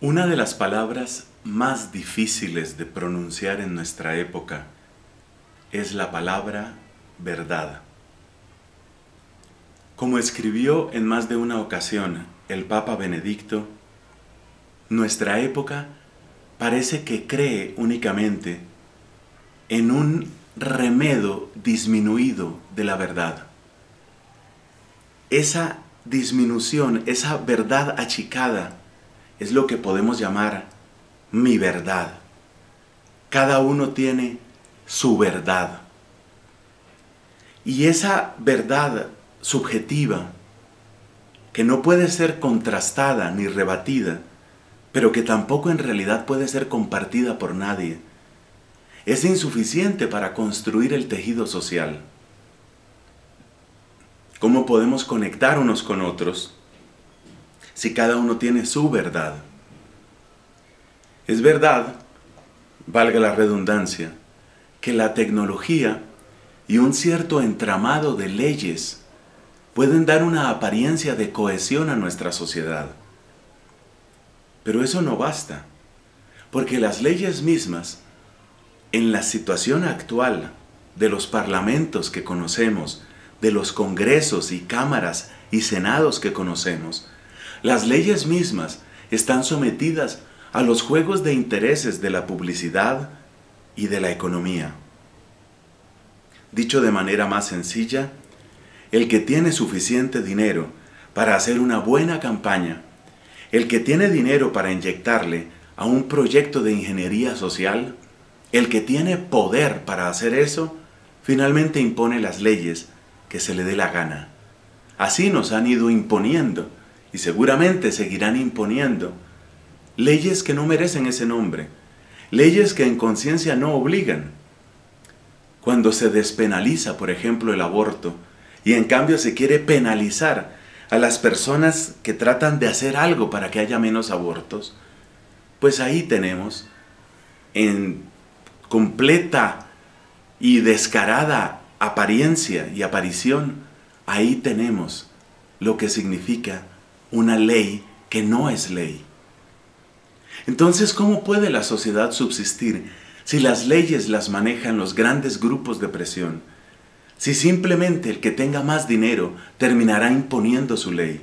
Una de las palabras más difíciles de pronunciar en nuestra época es la palabra verdad. Como escribió en más de una ocasión el Papa Benedicto, nuestra época parece que cree únicamente en un remedo disminuido de la verdad. Esa disminución, esa verdad achicada, es lo que podemos llamar mi verdad. Cada uno tiene su verdad. Y esa verdad subjetiva, que no puede ser contrastada ni rebatida, pero que tampoco en realidad puede ser compartida por nadie, es insuficiente para construir el tejido social. ¿Cómo podemos conectar unos con otros si cada uno tiene su verdad? Es verdad, valga la redundancia, que la tecnología y un cierto entramado de leyes pueden dar una apariencia de cohesión a nuestra sociedad. Pero eso no basta, porque las leyes mismas, en la situación actual de los parlamentos que conocemos, de los congresos y cámaras y senados que conocemos, las leyes mismas están sometidas a los juegos de intereses de la publicidad y de la economía. Dicho de manera más sencilla, el que tiene suficiente dinero para hacer una buena campaña, el que tiene dinero para inyectarle a un proyecto de ingeniería social, el que tiene poder para hacer eso, finalmente impone las leyes que se le dé la gana. Así nos han ido imponiendo, y seguramente seguirán imponiendo, leyes que no merecen ese nombre, leyes que en conciencia no obligan. Cuando se despenaliza, por ejemplo, el aborto, y en cambio se quiere penalizar a las personas que tratan de hacer algo para que haya menos abortos, pues ahí tenemos, en completa y descarada apariencia y aparición, ahí tenemos lo que significa una ley que no es ley. Entonces, ¿cómo puede la sociedad subsistir si las leyes las manejan los grandes grupos de presión? Si simplemente el que tenga más dinero terminará imponiendo su ley.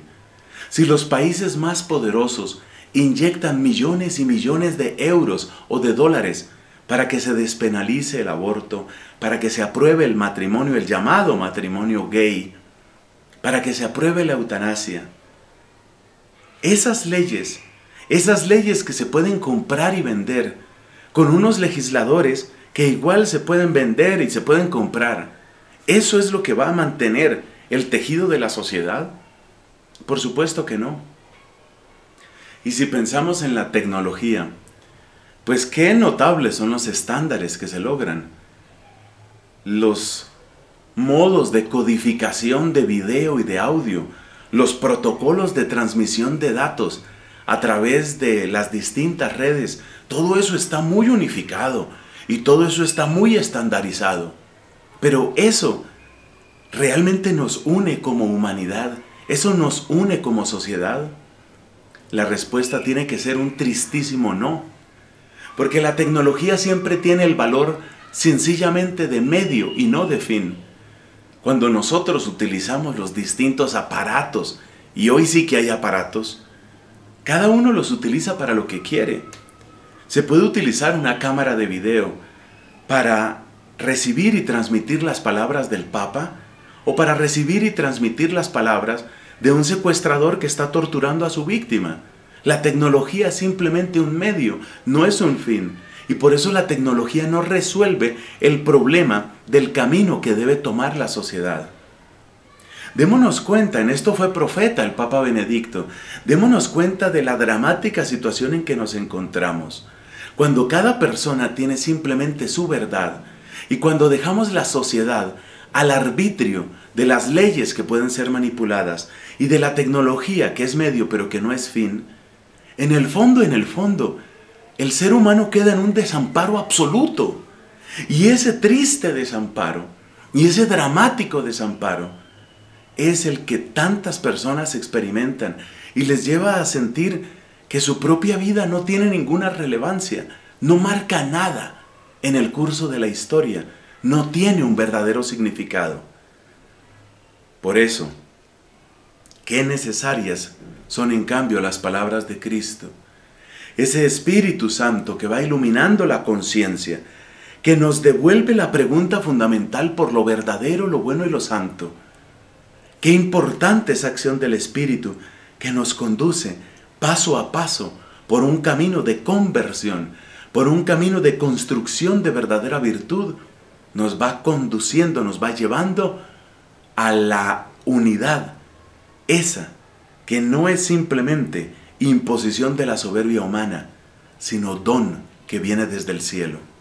Si los países más poderosos inyectan millones y millones de euros o de dólares para que se despenalice el aborto, para que se apruebe el matrimonio, el llamado matrimonio gay, para que se apruebe la eutanasia. Esas leyes que se pueden comprar y vender, con unos legisladores que igual se pueden vender y se pueden comprar, ¿eso es lo que va a mantener el tejido de la sociedad? Por supuesto que no. Y si pensamos en la tecnología, pues qué notables son los estándares que se logran. Los modos de codificación de video y de audio, los protocolos de transmisión de datos a través de las distintas redes, todo eso está muy unificado y todo eso está muy estandarizado. Pero eso realmente nos une como humanidad, eso nos une como sociedad. La respuesta tiene que ser un tristísimo no, porque la tecnología siempre tiene el valor sencillamente de medio y no de fin. Cuando nosotros utilizamos los distintos aparatos, y hoy sí que hay aparatos, cada uno los utiliza para lo que quiere. Se puede utilizar una cámara de video para recibir y transmitir las palabras del Papa, o para recibir y transmitir las palabras de un secuestrador que está torturando a su víctima. La tecnología es simplemente un medio, no es un fin. Y por eso la tecnología no resuelve el problema del camino que debe tomar la sociedad. Démonos cuenta, en esto fue profeta el Papa Benedicto, démonos cuenta de la dramática situación en que nos encontramos. Cuando cada persona tiene simplemente su verdad y cuando dejamos la sociedad al arbitrio de las leyes que pueden ser manipuladas y de la tecnología que es medio pero que no es fin, en el fondo, el ser humano queda en un desamparo absoluto. Y ese triste desamparo y ese dramático desamparo es el que tantas personas experimentan y les lleva a sentir que su propia vida no tiene ninguna relevancia, no marca nada en el curso de la historia, no tiene un verdadero significado. Por eso, qué necesarias son en cambio las palabras de Cristo, ese Espíritu Santo que va iluminando la conciencia, que nos devuelve la pregunta fundamental por lo verdadero, lo bueno y lo santo. Qué importante es acción del Espíritu que nos conduce paso a paso por un camino de conversión, por un camino de construcción de verdadera virtud, nos va conduciendo, nos va llevando a la unidad, esa que no es simplemente imposición de la soberbia humana, sino don que viene desde el cielo.